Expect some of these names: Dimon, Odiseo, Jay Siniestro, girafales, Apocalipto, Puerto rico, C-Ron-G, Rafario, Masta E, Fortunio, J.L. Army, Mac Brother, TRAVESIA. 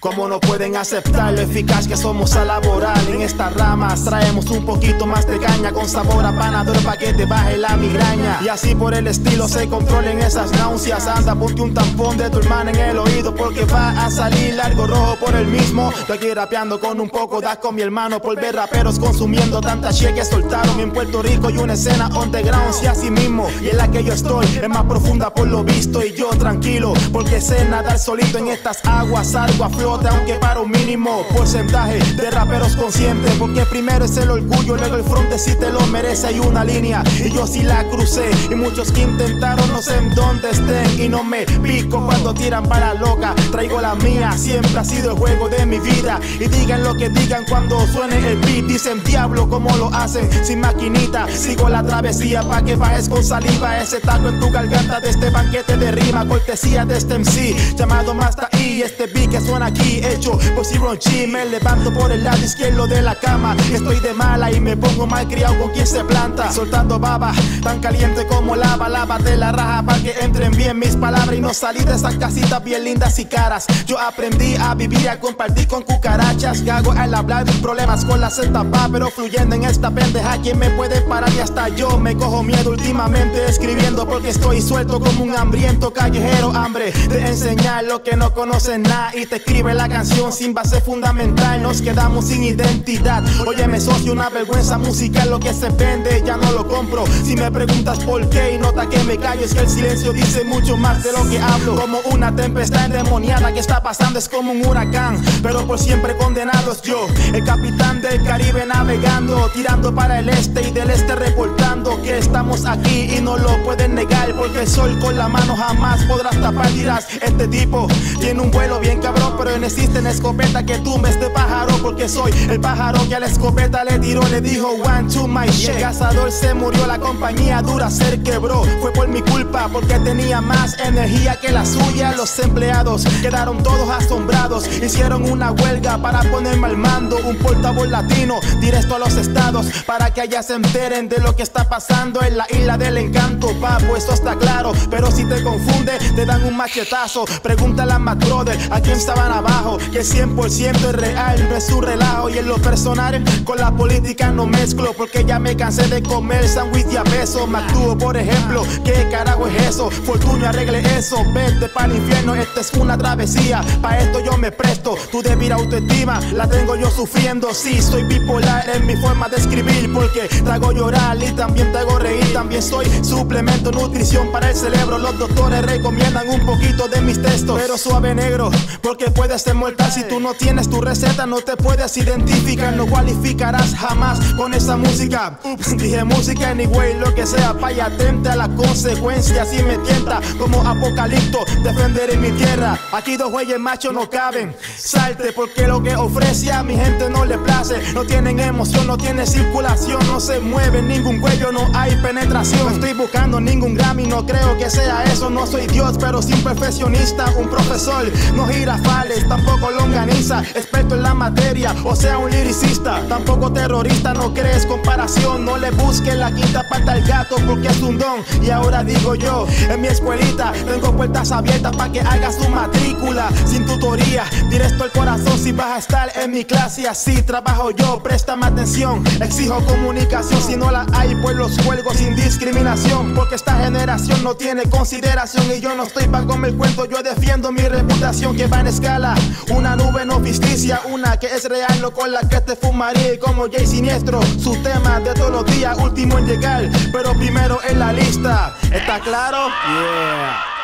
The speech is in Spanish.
Como no pueden aceptar lo eficaz que somos a laboral. En esta rama traemos un poquito más de caña, con sabor a panadero pa' que te baje la migraña. Y así por el estilo se controlen esas náuseas. Anda, ponte un tampón de tu hermana en el oído, porque va a salir largo rojo por el mismo. Yo aquí rapeando con un poco da con mi hermano, por ver raperos consumiendo tantas cheques soltaron. En Puerto Rico hay una escena underground, si así mismo, y en la que yo estoy es más profunda por lo visto. Y yo tranquilo, porque sé nadar solito en estas aguas, salgo a flor, aunque para un mínimo porcentaje de raperos conscientes, porque primero es el orgullo, luego el fronte si te lo merece. Hay una línea y yo sí la crucé, y muchos que intentaron no sé en dónde estén. Y no me pico cuando tiran para loca, traigo la mía, siempre ha sido el juego de mi vida. Y digan lo que digan cuando suene el beat, dicen diablo como lo hacen sin maquinita. Sigo la travesía pa' que bajes con saliva ese taco en tu garganta de este banquete de rima, cortesía de este MC llamado Masta E. Este beat que suena aquí hecho por C-Ron-G, me levanto por el lado izquierdo de la cama. Estoy de mala y me pongo mal criado con quien se planta, soltando baba tan caliente como lava. Lávate la raja para que entren bien mis palabras y no salí de esas casitas bien lindas y caras. Yo aprendí a vivir y a compartir con cucarachas, cago al hablar mis problemas con la Z pa, pero fluyendo en esta pendeja, ¿quién me puede parar? Y hasta yo me cojo miedo últimamente escribiendo, porque estoy suelto como un hambriento callejero, hambre de enseñar lo que no conocen nada. Y te escriben la canción sin base fundamental, nos quedamos sin identidad. Óyeme socio, una vergüenza musical, lo que se vende ya no lo compro. Si me preguntas por qué y nota que me callo, es que el silencio dice mucho más de lo que hablo. Como una tempestad endemoniada que está pasando, es como un huracán, pero por siempre condenados. Yo, el capitán del Caribe navegando, tirando para el este y del este reportando que estamos aquí y no lo pueden negar, porque el sol con la mano jamás podrás tapar. Dirás, este tipo tiene un vuelo bien cabrón, pero no existe en escopeta que tumbe este pájaro, porque soy el pájaro que a la escopeta le tiró, le dijo one, two, my shit. El cazador se murió, la compañía dura ser quebró, fue por mi culpa porque tenía más energía que la suya. Los empleados quedaron todos asombrados, hicieron una huelga para ponerme al mando. Un portavoz latino directo a los estados para que allá se enteren de lo que está pasando en la isla del encanto. Papo, eso está claro, pero si te confunde te dan un machetazo. Pregúntale a Mac Brother, a quién estaban abajo, que 100% es real, no es un relajo. Y en lo personal con la política no mezclo, porque ya me cansé de comer sándwich y a peso. Me actúo, por ejemplo, ¿qué carajo es eso? Fortunio, arregle eso, vete pa'l infierno. Esta es una travesía, pa' esto yo me presto. Tu débil autoestima la tengo yo sufriendo. Sí, soy bipolar en mi forma de escribir, porque trago llorar y también trago reír. También soy suplemento, nutrición para el cerebro. Los doctores recomiendan un poquito de mis textos, pero suave negro, porque puedes ser mortal. Si tú no tienes tu receta no te puedes identificar, no cualificarás jamás con esa música. Ups, dije música, anyway, lo que sea, pa' y atente a las consecuencias. Si me tienta como apocalipto, defenderé mi tierra. Aquí dos güeyes machos no caben, salte, porque lo que ofrece a mi gente no le place. No tienen emoción, no tienen circulación, no se mueve ningún cuello, no hay penetración. No estoy buscando ningún Grammy, no creo que sea eso. No soy Dios, pero sin perfeccionista, un profesor, no girafales, tampoco longaniza, experto en la materia, o sea un liricista. Tampoco terrorista, no crees comparación, no le busques la quinta pata al gato, porque es un don. Y ahora digo yo, en mi escuelita tengo puertas abiertas para que hagas tu matrícula, sin tutoría, directo al corazón. Si vas a estar en mi clase, así trabajo yo, préstame atención. Exijo comunicación, si no la hay pues los cuelgo sin discriminación, porque esta generación no tiene consideración. Y yo no estoy para comer cuento, yo defiendo mi reputación, que va en escala. Una nube no ficticia, una que es real, no con la que te fumaría. Y como Jay Siniestro, su tema de todos los días, último en llegar, pero primero en la lista. ¿Está claro? Yeah.